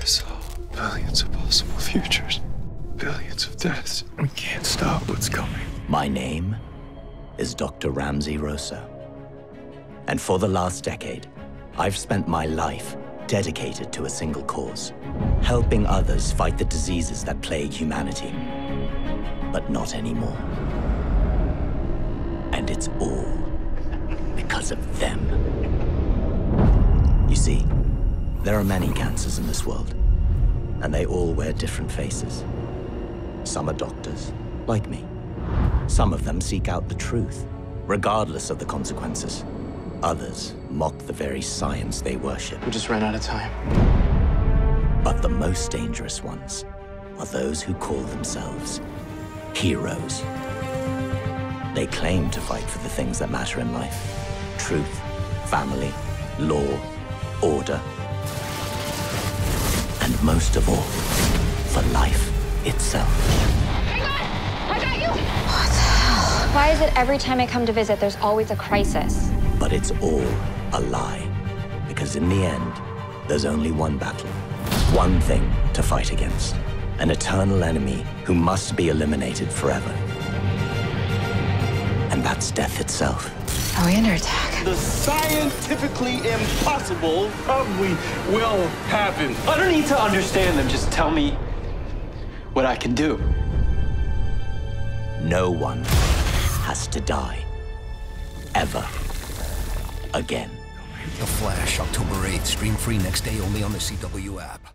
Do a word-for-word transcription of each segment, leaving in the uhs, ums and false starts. I saw billions of possible futures, billions of deaths. We can't stop what's coming. My name is Doctor Ramsey Rosa. And for the last decade, I've spent my life dedicated to a single cause, helping others fight the diseases that plague humanity. But not anymore. And it's all because of them. You see, there are many cancers in this world, and they all wear different faces. Some are doctors, like me. Some of them seek out the truth, regardless of the consequences. Others mock the very science they worship. We just ran out of time. But the most dangerous ones are those who call themselves heroes. They claim to fight for the things that matter in life: truth, family, law, order, and most of all, for life itself. Hang on! I got you! What the hell? Why is it every time I come to visit, there's always a crisis? But it's all a lie, because in the end, there's only one battle, one thing to fight against, an eternal enemy who must be eliminated forever. And that's death itself. Are we under attack? The scientifically impossible probably will happen. I don't need to understand them. Just tell me what I can do. No one has to die. Ever. Again. The Flash, October eighth. Stream free next day only on the C W app.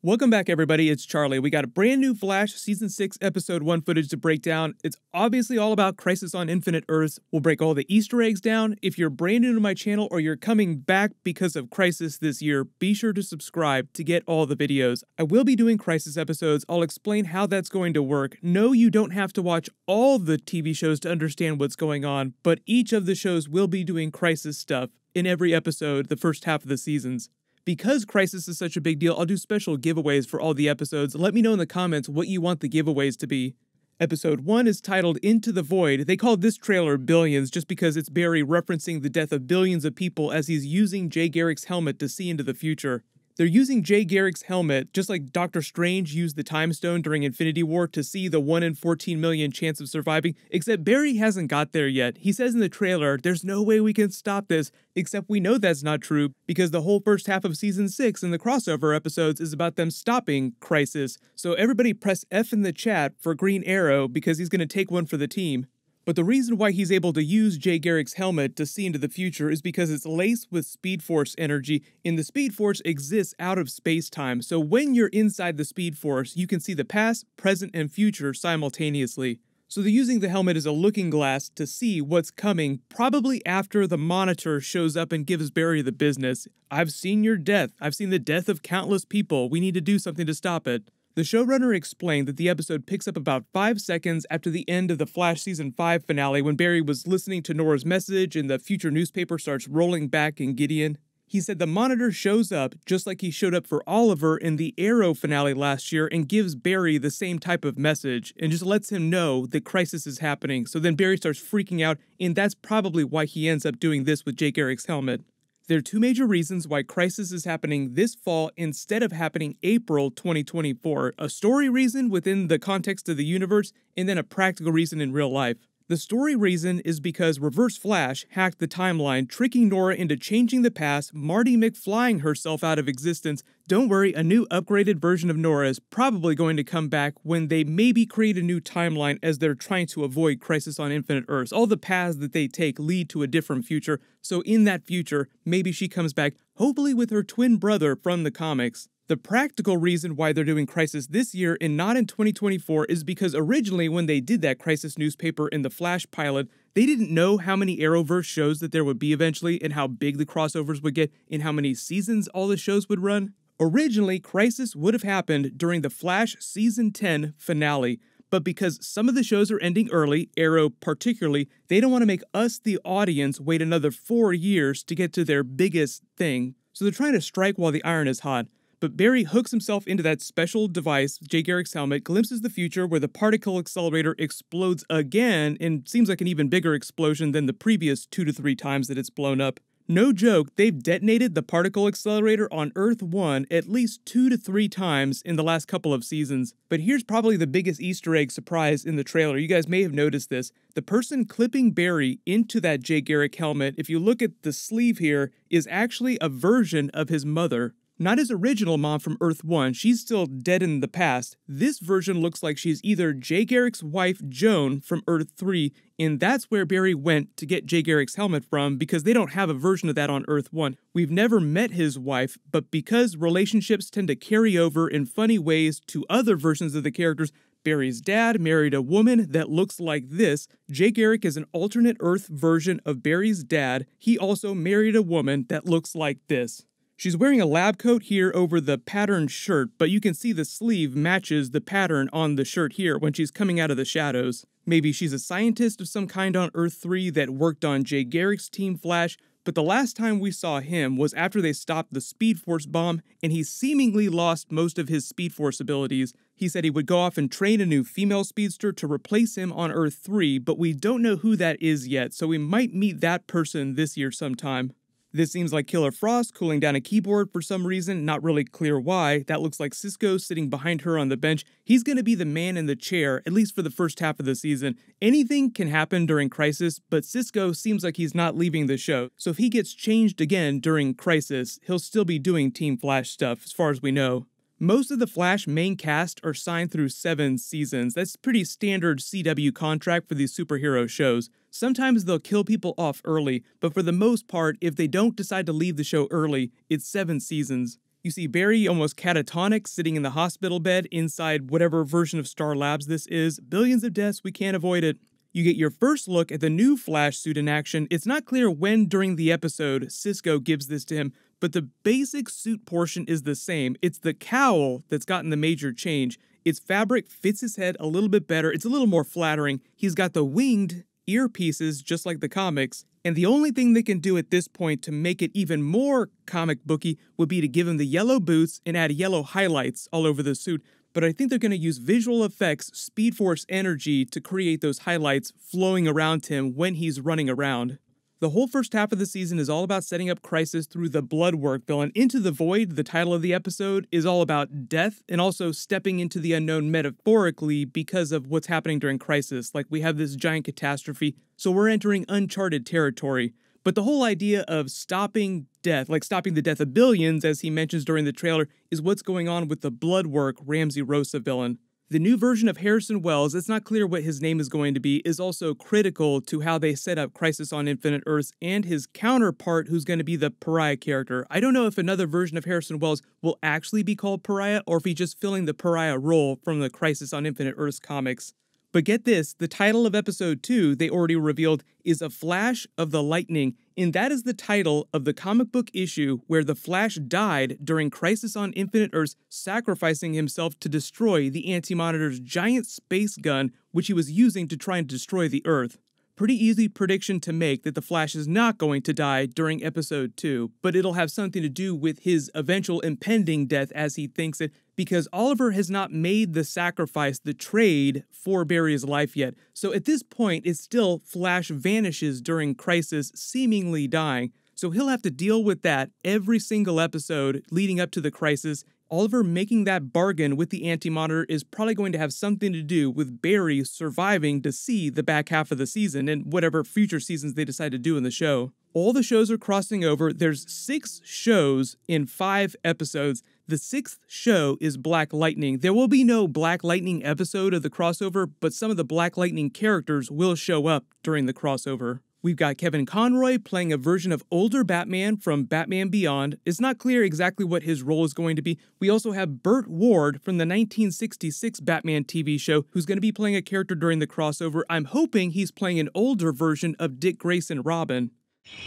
Welcome back, everybody. It's Charlie. We got a brand new Flash Season six Episode one footage to break down. It's obviously all about Crisis on Infinite Earths. We'll break all the Easter eggs down. If you're brand new to my channel or you're coming back because of Crisis this year, be sure to subscribe to get all the videos. I will be doing Crisis episodes. I'll explain how that's going to work. No, you don't have to watch all the T V shows to understand what's going on, but each of the shows will be doing Crisis stuff in every episode the first half of the seasons. Because Crisis is such a big deal, I'll do special giveaways for all the episodes. Let me know in the comments what you want the giveaways to be. Episode one is titled Into the Void. They called this trailer Billions just because it's Barry referencing the death of billions of people as he's using Jay Garrick's helmet to see into the future. They're using Jay Garrick's helmet, just like Doctor Strange used the Time Stone during Infinity War to see the one in fourteen million chance of surviving, except Barry hasn't got there yet. He says in the trailer, there's no way we can stop this, except we know that's not true because the whole first half of Season six and the crossover episodes is about them stopping Crisis. So everybody press F in the chat for Green Arrow because he's going to take one for the team. But the reason why he's able to use Jay Garrick's helmet to see into the future is because it's laced with Speed Force energy, and the Speed Force exists out of space-time, so when you're inside the Speed Force, you can see the past, present, and future simultaneously. So they're using the helmet as a looking glass to see what's coming, probably after the Monitor shows up and gives Barry the business. I've seen your death. I've seen the death of countless people. We need to do something to stop it. The showrunner explained that the episode picks up about five seconds after the end of the Flash Season five finale when Barry was listening to Nora's message and the future newspaper starts rolling back in Gideon. He said the Monitor shows up just like he showed up for Oliver in the Arrow finale last year and gives Barry the same type of message and just lets him know that crisis is happening. So then Barry starts freaking out, and that's probably why he ends up doing this with Jay Garrick's helmet. There are two major reasons why Crisis is happening this fall instead of happening April twenty twenty-four. A story reason within the context of the universe, and then a practical reason in real life. The story reason is because Reverse Flash hacked the timeline, tricking Nora into changing the past, Marty McFlying herself out of existence. Don't worry, a new upgraded version of Nora is probably going to come back when they maybe create a new timeline as they're trying to avoid Crisis on Infinite Earths. All the paths that they take lead to a different future, so in that future, maybe she comes back, hopefully with her twin brother from the comics. The practical reason why they're doing Crisis this year and not in twenty twenty-four is because originally when they did that Crisis newspaper in the Flash pilot, they didn't know how many Arrowverse shows that there would be eventually and how big the crossovers would get and how many seasons all the shows would run. Originally, Crisis would have happened during the Flash Season ten finale, but because some of the shows are ending early, Arrow particularly, they don't want to make us, the audience, wait another four years to get to their biggest thing, so they're trying to strike while the iron is hot. But Barry hooks himself into that special device, Jay Garrick's helmet, glimpses the future where the particle accelerator explodes again and seems like an even bigger explosion than the previous two to three times that it's blown up. No joke, they've detonated the particle accelerator on Earth one at least two to three times in the last couple of seasons. But here's probably the biggest Easter egg surprise in the trailer. You guys may have noticed this. The person clipping Barry into that Jay Garrick helmet, if you look at the sleeve here, is actually a version of his mother. Not his original mom from Earth one, she's still dead in the past. This version looks like she's either Jay Garrick's wife, Joan, from Earth three, and that's where Barry went to get Jay Garrick's helmet from, because they don't have a version of that on Earth one. We've never met his wife, but because relationships tend to carry over in funny ways to other versions of the characters, Barry's dad married a woman that looks like this. Jay Garrick is an alternate Earth version of Barry's dad. He also married a woman that looks like this. She's wearing a lab coat here over the patterned shirt, but you can see the sleeve matches the pattern on the shirt here when she's coming out of the shadows. Maybe she's a scientist of some kind on Earth three that worked on Jay Garrick's Team Flash, but the last time we saw him was after they stopped the Speed Force bomb, and he seemingly lost most of his Speed Force abilities. He said he would go off and train a new female speedster to replace him on Earth three, but we don't know who that is yet, so we might meet that person this year sometime. This seems like Killer Frost cooling down a keyboard for some reason, not really clear why. That looks like Cisco sitting behind her on the bench. He's going to be the man in the chair, at least for the first half of the season. Anything can happen during Crisis, but Cisco seems like he's not leaving the show. So if he gets changed again during Crisis, he'll still be doing Team Flash stuff, as far as we know. Most of the Flash main cast are signed through seven seasons. That's pretty standard C W contract for these superhero shows. Sometimes they'll kill people off early, but for the most part, if they don't decide to leave the show early, it's seven seasons. You see Barry almost catatonic sitting in the hospital bed inside whatever version of Star Labs this is. Billions of deaths, we can't avoid it. You get your first look at the new Flash suit in action. It's not clear when during the episode Cisco gives this to him, but the basic suit portion is the same. It's the cowl that's gotten the major change. Its fabric fits his head a little bit better. It's a little more flattering. He's got the winged earpieces just like the comics. And the only thing they can do at this point to make it even more comic booky would be to give him the yellow boots and add yellow highlights all over the suit. But I think they're going to use visual effects, Speed Force energy, to create those highlights flowing around him when he's running around. The whole first half of the season is all about setting up Crisis through the Blood Work villain. Into the Void, the title of the episode, is all about death and also stepping into the unknown metaphorically because of what's happening during Crisis. Like, we have this giant catastrophe, so we're entering uncharted territory. But the whole idea of stopping death, like stopping the death of billions, as he mentions during the trailer, is what's going on with the Blood Work Ramsey Rosa villain. The new version of Harrison Wells, it's not clear what his name is going to be, is also critical to how they set up Crisis on Infinite Earths and his counterpart, who's going to be the Pariah character. I don't know if another version of Harrison Wells will actually be called Pariah, or if he's just filling the Pariah role from the Crisis on Infinite Earths comics. But get this, the title of episode two, they already revealed, is A Flash of the Lightning, and that is the title of the comic book issue where the Flash died during Crisis on Infinite Earths, sacrificing himself to destroy the Anti-Monitor's giant space gun, which he was using to try and destroy the Earth. Pretty easy prediction to make that the Flash is not going to die during episode two, but it'll have something to do with his eventual impending death as he thinks it, because Oliver has not made the sacrifice, the trade, for Barry's life yet. So at this point, it's still Flash vanishes during Crisis, seemingly dying. So he'll have to deal with that every single episode leading up to the Crisis. Oliver making that bargain with the Anti-Monitor is probably going to have something to do with Barry surviving to see the back half of the season and whatever future seasons they decide to do in the show. All the shows are crossing over. There's six shows in five episodes. The sixth show is Black Lightning. There will be no Black Lightning episode of the crossover, but some of the Black Lightning characters will show up during the crossover. We've got Kevin Conroy playing a version of older Batman from Batman Beyond. It's not clear exactly what his role is going to be. We also have Burt Ward from the nineteen sixty-six Batman T V show, who's going to be playing a character during the crossover. I'm hoping he's playing an older version of Dick Grayson Robin.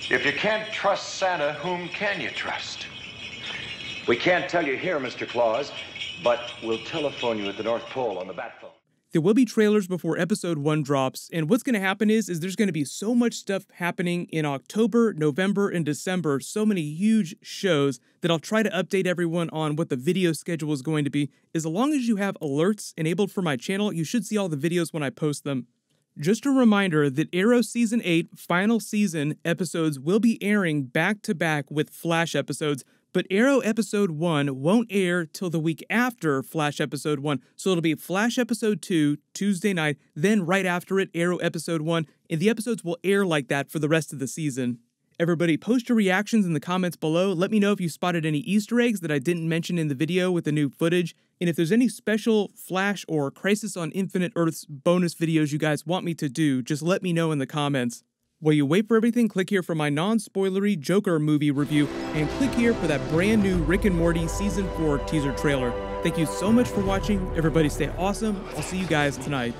If you can't trust Santa, whom can you trust? We can't tell you here, Mister Claus, but we'll telephone you at the North Pole on the bat phone. There will be trailers before episode one drops, and what's going to happen is, is there's going to be so much stuff happening in October, November, and December, so many huge shows, that I'll try to update everyone on what the video schedule is going to be. As long as you have alerts enabled for my channel, you should see all the videos when I post them. Just a reminder that Arrow Season eight, Final Season episodes will be airing back-to-back with Flash episodes, but Arrow Episode one won't air till the week after Flash Episode one, so it'll be Flash Episode two Tuesday night, then right after it, Arrow Episode one, and the episodes will air like that for the rest of the season. Everybody, post your reactions in the comments below. Let me know if you spotted any Easter eggs that I didn't mention in the video with the new footage, and if there's any special Flash or Crisis on Infinite Earths bonus videos you guys want me to do, just let me know in the comments. While you wait for everything, click here for my non-spoilery Joker movie review, and click here for that brand new Rick and Morty Season four teaser trailer. Thank you so much for watching. Everybody stay awesome. I'll see you guys tonight.